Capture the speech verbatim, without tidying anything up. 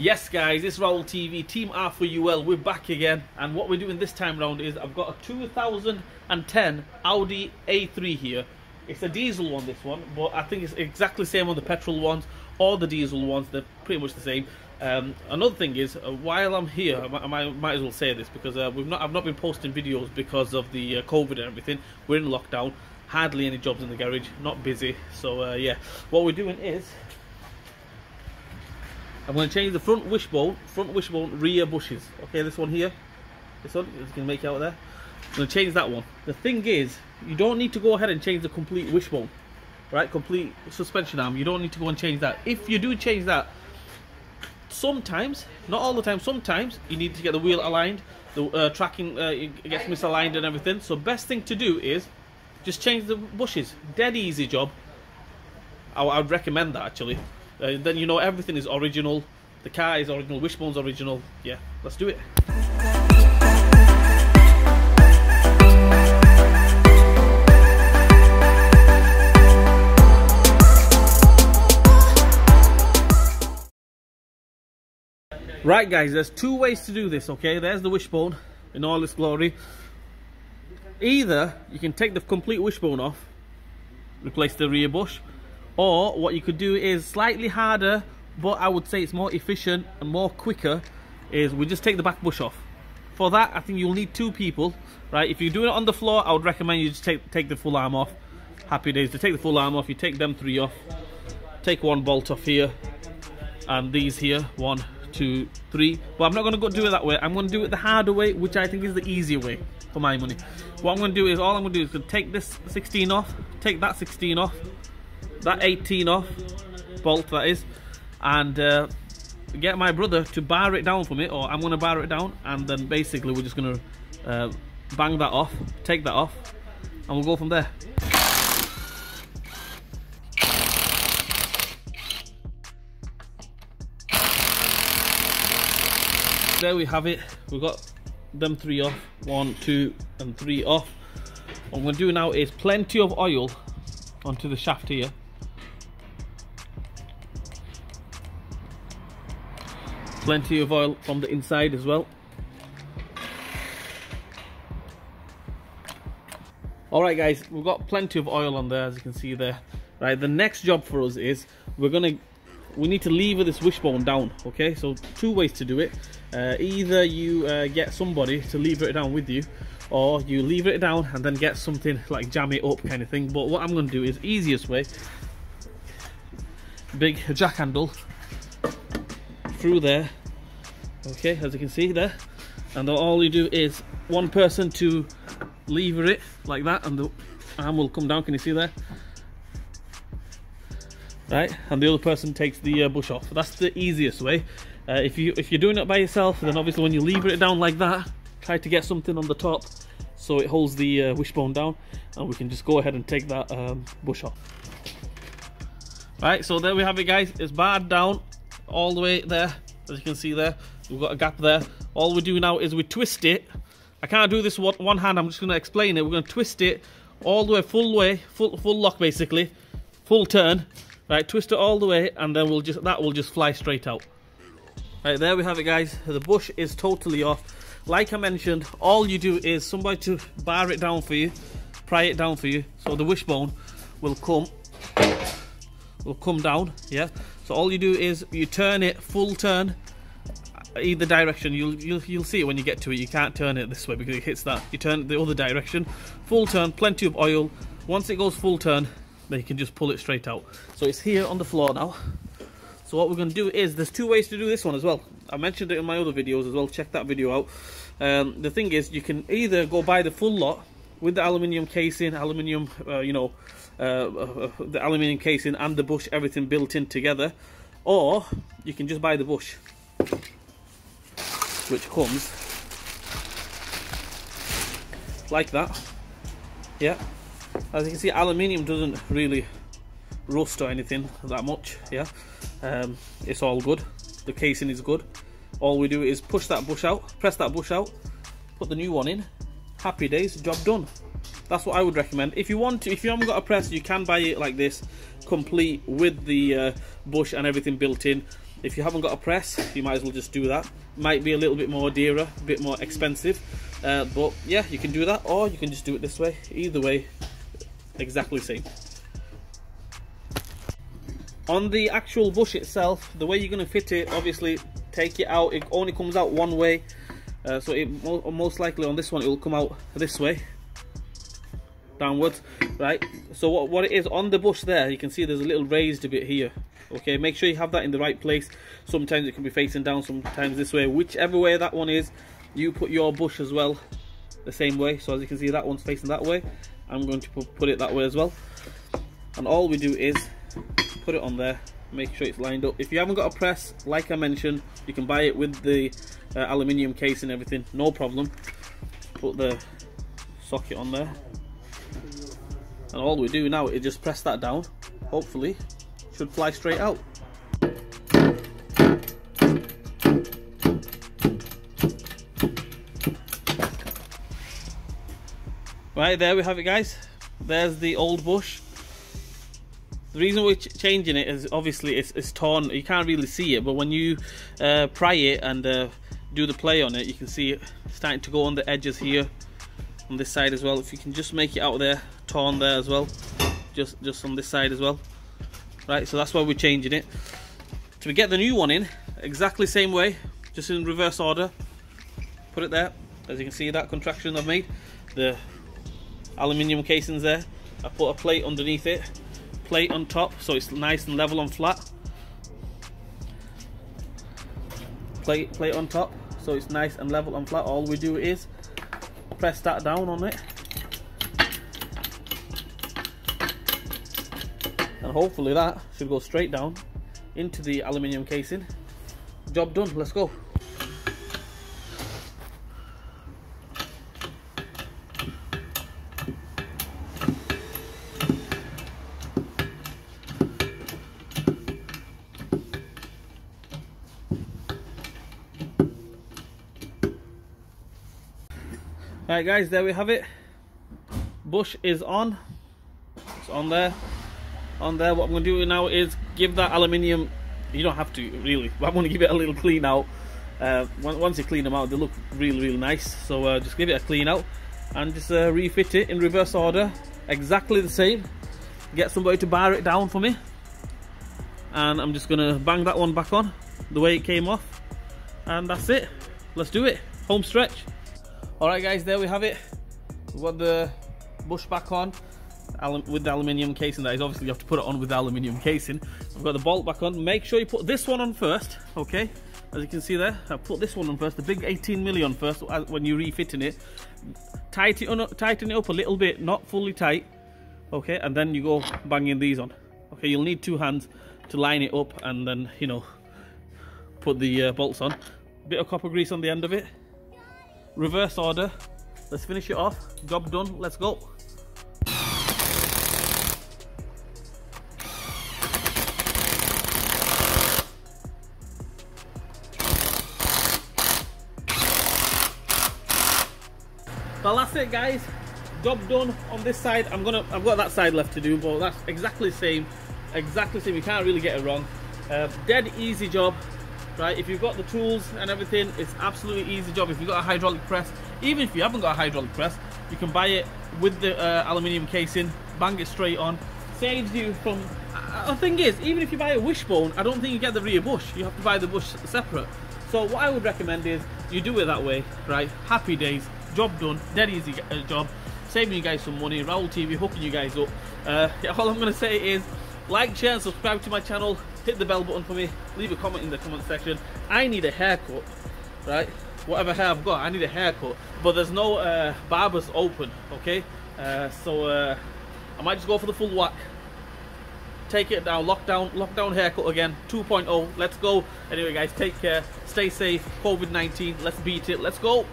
Yes guys, it's R four U L T V, Team R four U L, we're back again, and what we're doing this time round is I've got a two thousand ten Audi A three here. It's a diesel one, this one, but I think it's exactly the same on the petrol ones or the diesel ones, they're pretty much the same. Um, another thing is, uh, while I'm here, I might, I might as well say this, because uh, we've not, I've not been posting videos because of the uh, COVID and everything. We're in lockdown, hardly any jobs in the garage, not busy, so uh, yeah, what we're doing is I'm going to change the front wishbone, front wishbone, rear bushes. Okay, this one here, this one, you can make out there. I'm going to change that one. The thing is, you don't need to go ahead and change the complete wishbone, right? Complete suspension arm. You don't need to go and change that. If you do change that, sometimes, not all the time, sometimes you need to get the wheel aligned, the uh, tracking uh, it gets misaligned and everything. So best thing to do is just change the bushes. Dead easy job. I, I would recommend that actually. Uh, then you know everything is original, the car is original, wishbone's original. Yeah, let's do it. Right guys, there's two ways to do this, okay? There's the wishbone in all its glory. Either you can take the complete wishbone off, replace the rear bush, or what you could do is slightly harder, but I would say it's more efficient and more quicker, is we just take the back bush off. For that, I think you'll need two people, right? If you're doing it on the floor, I would recommend you just take, take the full arm off. Happy days to take the full arm off. You take them three off, take one bolt off here, and these here, one, two, three. But I'm not gonna go do it that way. I'm gonna do it the harder way, which I think is the easier way for my money. What I'm gonna do is, all I'm gonna do is gonna take this sixteen off, take that sixteen off, that eighteen off, bolt that is, and uh, get my brother to bar it down for me, or I'm going to bar it down, and then basically we're just going to uh, bang that off, take that off, and we'll go from there. There we have it, we've got them three off, one, two, and three off. What I'm going to do now is plenty of oil onto the shaft here. Plenty of oil from the inside as well. Alright guys, we've got plenty of oil on there, as you can see there. Right, the next job for us is we're gonna we need to lever this wishbone down. Okay, so two ways to do it. Uh, either you uh, get somebody to lever it down with you, or you lever it down and then get something like jam it up kind of thing. But what I'm gonna do is, easiest way, big jack handle through there, okay, as you can see there, and all you do is one person to lever it like that, and the arm will come down, can you see there, right, and the other person takes the uh, bush off. That's the easiest way. Uh, if you if you're doing it by yourself, then obviously when you lever it down like that, try to get something on the top so it holds the uh, wishbone down, and we can just go ahead and take that um, bush off. Right, so there we have it guys, it's barred down all the way there, as you can see there, we've got a gap there. All we do now is we twist it. I can't do this with one hand, I'm just going to explain it. We're going to twist it all the way, full way, full full lock basically, full turn, right, twist it all the way, and then we'll just, that will just fly straight out. Right, there we have it guys, the bush is totally off. Like I mentioned, all you do is somebody to bar it down for you, pry it down for you, so the wishbone will come will come down, yeah. So all you do is you turn it full turn, either direction. You'll, you'll you'll see it when you get to it. You can't turn it this way because it hits that. You turn it the other direction, full turn, plenty of oil. Once it goes full turn, then you can just pull it straight out. So it's here on the floor now. So what we're going to do is, there's two ways to do this one as well. I mentioned it in my other videos as well. Check that video out. Um, the thing is, you can either go buy the full lot with the aluminium casing, aluminium, uh, you know, uh, uh, the aluminium casing and the bush, everything built in together, or you can just buy the bush, which comes like that. Yeah, as you can see, aluminium doesn't really rust or anything that much. Yeah, um, it's all good. The casing is good. All we do is push that bush out, press that bush out, put the new one in. Happy days, job done. That's what I would recommend. If you want to, if you haven't got a press, you can buy it like this, complete with the uh, bush and everything built in. If you haven't got a press, you might as well just do that. Might be a little bit more dearer, a bit more expensive, uh, but yeah, you can do that, or you can just do it this way. Either way, exactly the same. On the actual bush itself, the way you're going to fit it, obviously take it out, it only comes out one way, uh, so it mo most likely on this one it will come out this way downwards, right? So what, what it is on the bush there, you can see there's a little raised bit here. Okay, make sure you have that in the right place. Sometimes it can be facing down, sometimes this way. Whichever way that one is, you put your bush as well the same way. So as you can see, that one's facing that way. I'm going to put it that way as well. And all we do is put it on there, make sure it's lined up. If you haven't got a press, like I mentioned, you can buy it with the uh, aluminium case and everything, no problem. Put the socket on there. And all we do now is just press that down, hopefully. Should fly straight out. Right, there we have it, guys. There's the old bush. The reason we're ch changing it is obviously it's, it's torn. You can't really see it, but when you uh, pry it and uh, do the play on it, you can see it starting to go on the edges here, on this side as well. If you can just make it out there, torn there as well, just just on this side as well. Right, so that's why we're changing it. So we get the new one in, exactly same way, just in reverse order. Put it there, as you can see that contraction I've made. The aluminium casing's there. I put a plate underneath it, plate on top, so it's nice and level and flat. Plate, plate on top, so it's nice and level and flat. All we do is press that down on it. And hopefully that should go straight down into the aluminium casing. Job done, let's go. Alright guys, there we have it. Bush is on. It's on there. On there, what I'm going to do now is give that aluminium, you don't have to really, but I'm going to give it a little clean out. Uh, once you clean them out, they look really, really nice. So uh, just give it a clean out and just uh, refit it in reverse order, exactly the same. Get somebody to bar it down for me. And I'm just going to bang that one back on the way it came off. And that's it. Let's do it. Home stretch. Alright guys, there we have it. We've got the bush back on. With the aluminium casing, that is. Obviously you have to put it on with the aluminium casing. I've got the bolt back on. Make sure you put this one on first, okay? As you can see there, I put this one on first, the big eighteen millimeter on first. When you're refitting it, tighten it, tighten it up a little bit, not fully tight, okay? And then you go banging these on, okay? You'll need two hands to line it up and then, you know, put the uh, bolts on. Bit of copper grease on the end of it. Reverse order. Let's finish it off. Job done. Let's go. Well, that's it guys, job done on this side. I'm gonna, I've got that side left to do, but that's exactly the same, exactly the same, you can't really get it wrong. Uh, dead easy job, right? If you've got the tools and everything, it's absolutely easy job. If you've got a hydraulic press, even if you haven't got a hydraulic press, you can buy it with the uh, aluminium casing, bang it straight on, saves you from, uh, the thing is, even if you buy a wishbone, I don't think you get the rear bush, you have to buy the bush separate. So what I would recommend is, you do it that way, right? Happy days. Job done, dead easy uh, job, saving you guys some money. R four U L T V hooking you guys up. Uh, yeah, all I'm going to say is like, share and subscribe to my channel, hit the bell button for me, leave a comment in the comment section. I need a haircut, right? Whatever hair I've got, I need a haircut, but there's no uh, barbers open, okay? Uh, so uh, I might just go for the full whack, take it down, lockdown, lockdown haircut again, two point oh, let's go. Anyway guys, take care, stay safe, COVID nineteen, let's beat it, let's go.